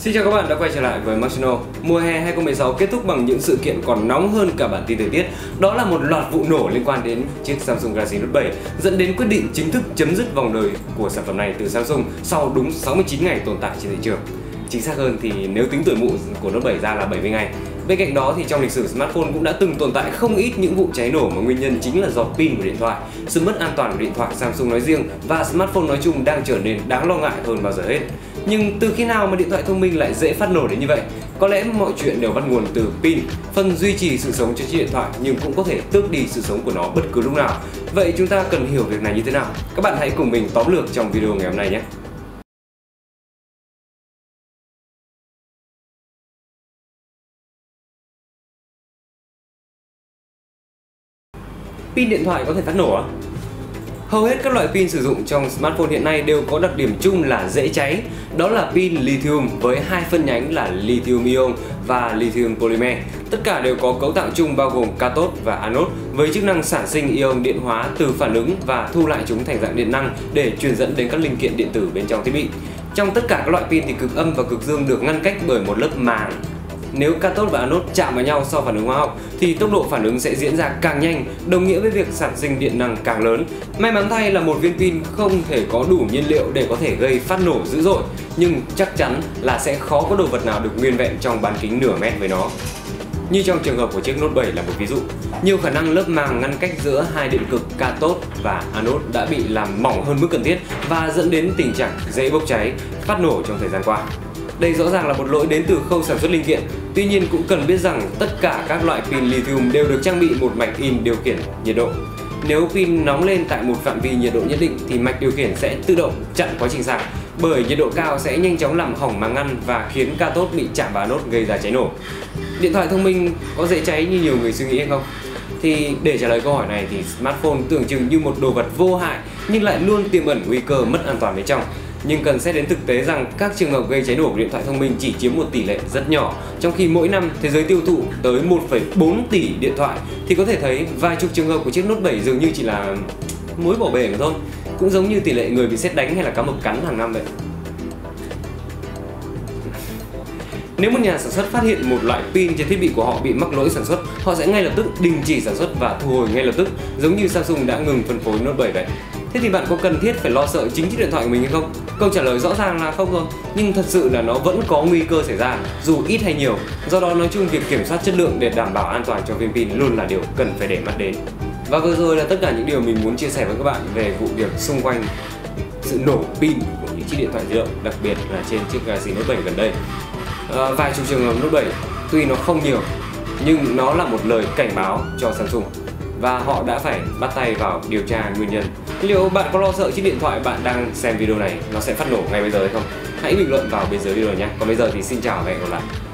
Xin chào các bạn đã quay trở lại với Macino. Mùa hè 2016 kết thúc bằng những sự kiện còn nóng hơn cả bản tin thời tiết. Đó là một loạt vụ nổ liên quan đến chiếc Samsung Galaxy Note 7, dẫn đến quyết định chính thức chấm dứt vòng đời của sản phẩm này từ Samsung sau đúng 69 ngày tồn tại trên thị trường. Chính xác hơn thì nếu tính tuổi mụ của Note 7 ra là 70 ngày. Bên cạnh đó thì trong lịch sử smartphone cũng đã từng tồn tại không ít những vụ cháy nổ mà nguyên nhân chính là do pin của điện thoại. Sự mất an toàn của điện thoại Samsung nói riêng và smartphone nói chung đang trở nên đáng lo ngại hơn bao giờ hết. Nhưng từ khi nào mà điện thoại thông minh lại dễ phát nổ đến như vậy? Có lẽ mọi chuyện đều bắt nguồn từ pin, phần duy trì sự sống cho chiếc điện thoại nhưng cũng có thể tước đi sự sống của nó bất cứ lúc nào. Vậy chúng ta cần hiểu việc này như thế nào? Các bạn hãy cùng mình tóm lược trong video ngày hôm nay nhé! Pin điện thoại có thể phát nổ à? Hầu hết các loại pin sử dụng trong smartphone hiện nay đều có đặc điểm chung là dễ cháy. Đó là pin lithium với hai phân nhánh là lithium ion và lithium polymer. Tất cả đều có cấu tạo chung bao gồm cathode và anode với chức năng sản sinh ion điện hóa từ phản ứng và thu lại chúng thành dạng điện năng để truyền dẫn đến các linh kiện điện tử bên trong thiết bị. Trong tất cả các loại pin thì cực âm và cực dương được ngăn cách bởi một lớp màng. Nếu cathode và anode chạm vào nhau sau phản ứng hóa học thì tốc độ phản ứng sẽ diễn ra càng nhanh, đồng nghĩa với việc sản sinh điện năng càng lớn. May mắn thay là một viên pin không thể có đủ nhiên liệu để có thể gây phát nổ dữ dội, nhưng chắc chắn là sẽ khó có đồ vật nào được nguyên vẹn trong bán kính nửa mét với nó. Như trong trường hợp của chiếc Note 7 là một ví dụ, nhiều khả năng lớp màng ngăn cách giữa hai điện cực cathode và anode đã bị làm mỏng hơn mức cần thiết và dẫn đến tình trạng dễ bốc cháy, phát nổ trong thời gian qua. Đây rõ ràng là một lỗi đến từ khâu sản xuất linh kiện. Tuy nhiên cũng cần biết rằng tất cả các loại pin lithium đều được trang bị một mạch in điều khiển nhiệt độ. Nếu pin nóng lên tại một phạm vi nhiệt độ nhất định thì mạch điều khiển sẽ tự động chặn quá trình sạc, bởi nhiệt độ cao sẽ nhanh chóng làm hỏng màng ngăn và khiến cathode bị chạm vào anode gây ra cháy nổ. Điện thoại thông minh có dễ cháy như nhiều người suy nghĩ hay không? Thì để trả lời câu hỏi này thì smartphone tưởng chừng như một đồ vật vô hại nhưng lại luôn tiềm ẩn nguy cơ mất an toàn bên trong. Nhưng cần xét đến thực tế rằng các trường hợp gây cháy nổ của điện thoại thông minh chỉ chiếm một tỷ lệ rất nhỏ, trong khi mỗi năm thế giới tiêu thụ tới 1,4 tỷ điện thoại, thì có thể thấy vài chục trường hợp của chiếc Note 7 dường như chỉ là mối bỏ bể thôi, cũng giống như tỷ lệ người bị sét đánh hay là cá mập cắn hàng năm vậy. Nếu một nhà sản xuất phát hiện một loại pin trên thiết bị của họ bị mắc lỗi sản xuất, họ sẽ ngay lập tức đình chỉ sản xuất và thu hồi ngay lập tức, giống như Samsung đã ngừng phân phối Note 7 vậy. Thế thì bạn có cần thiết phải lo sợ chính chiếc điện thoại của mình hay không? Câu trả lời rõ ràng là không rồi, nhưng thật sự là nó vẫn có nguy cơ xảy ra, dù ít hay nhiều. Do đó nói chung việc kiểm soát chất lượng để đảm bảo an toàn cho viên pin luôn là điều cần phải để mắt đến. Và vừa rồi là tất cả những điều mình muốn chia sẻ với các bạn về vụ việc xung quanh sự nổ pin của những chiếc điện thoại di động, đặc biệt là trên chiếc Galaxy Note 7 gần đây. Vài chục trường hợp Note 7 tuy nó không nhiều, nhưng nó là một lời cảnh báo cho Samsung. Và họ đã phải bắt tay vào điều tra nguyên nhân. Liệu bạn có lo sợ chiếc điện thoại bạn đang xem video này nó sẽ phát nổ ngay bây giờ hay không? Hãy bình luận vào bên dưới video nhé. Còn bây giờ thì xin chào và hẹn gặp lại.